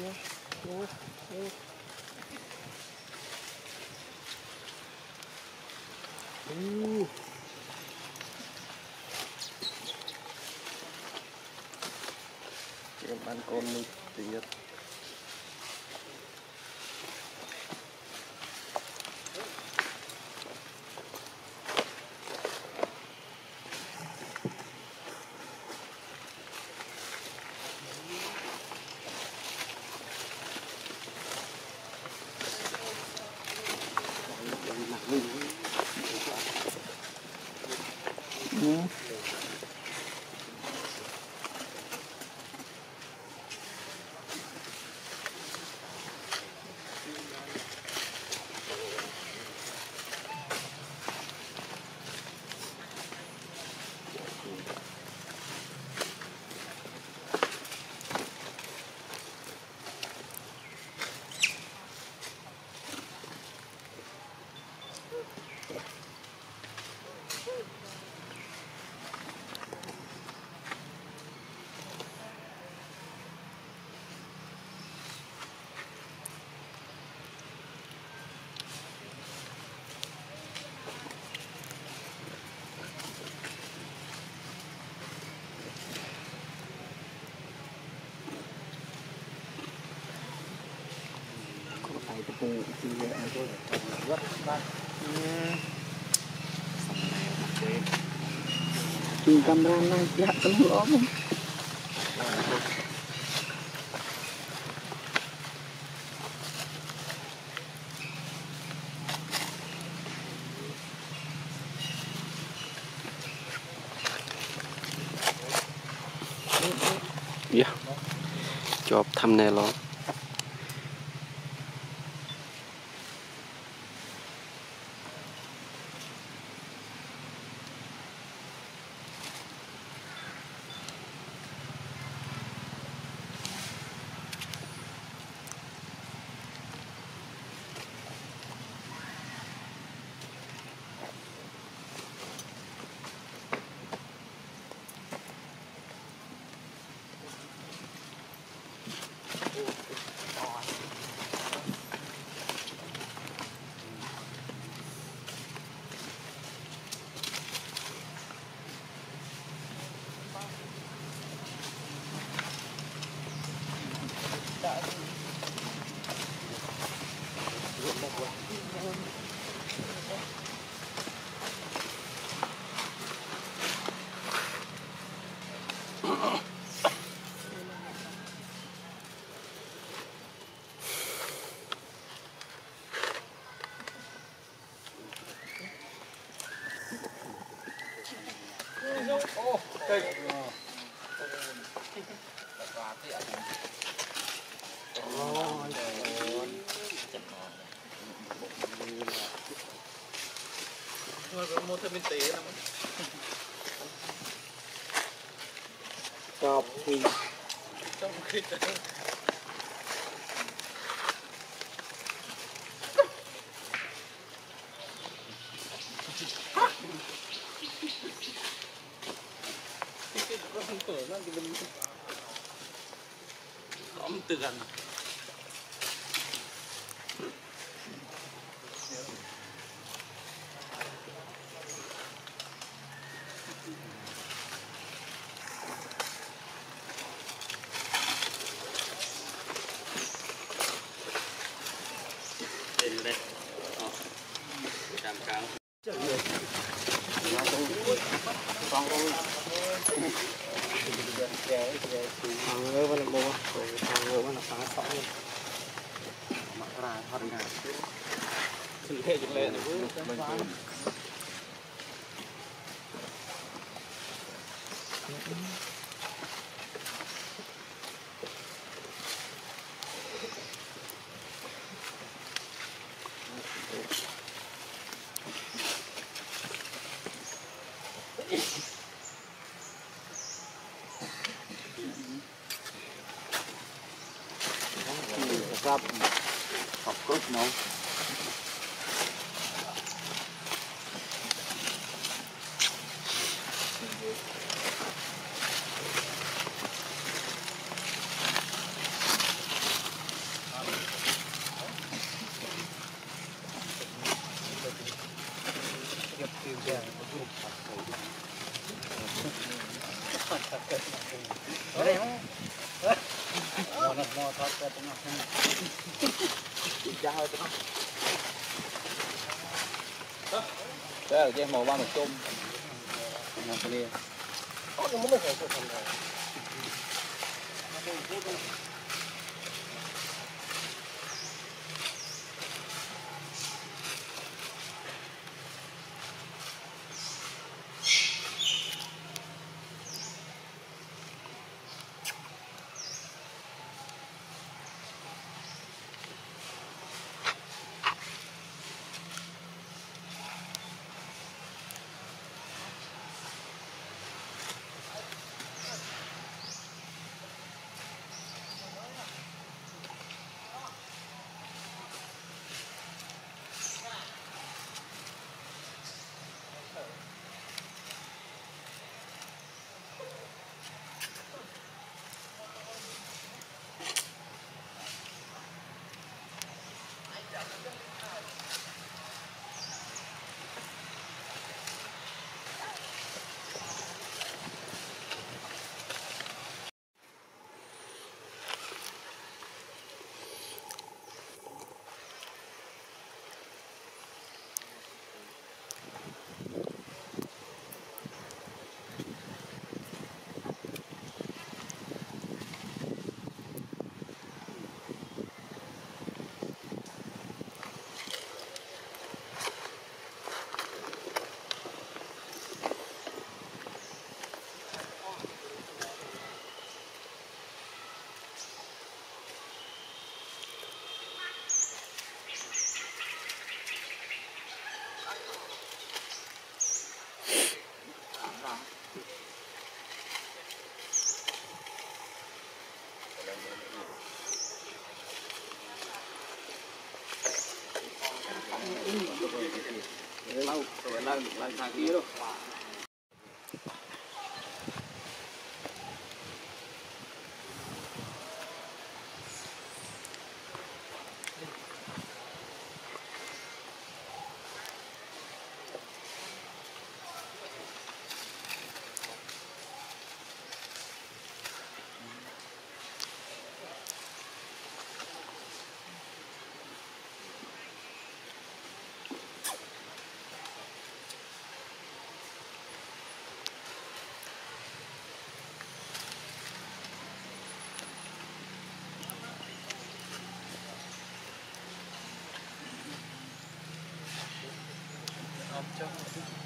Ooh. Em ăn con mình tiệt. Hãy subscribe cho kênh Ghiền Mì Gõ để không bỏ lỡ những video hấp dẫn. Yeah, job thumbnail on. Oh, okay. Oh, okay. Tegan. Of course, no. de tengo zin. Ja, hoor toch. Zo, die heeft maar warme tom. Oh, dan moet ik even van daar. Lang gaan hier ook. Thank you.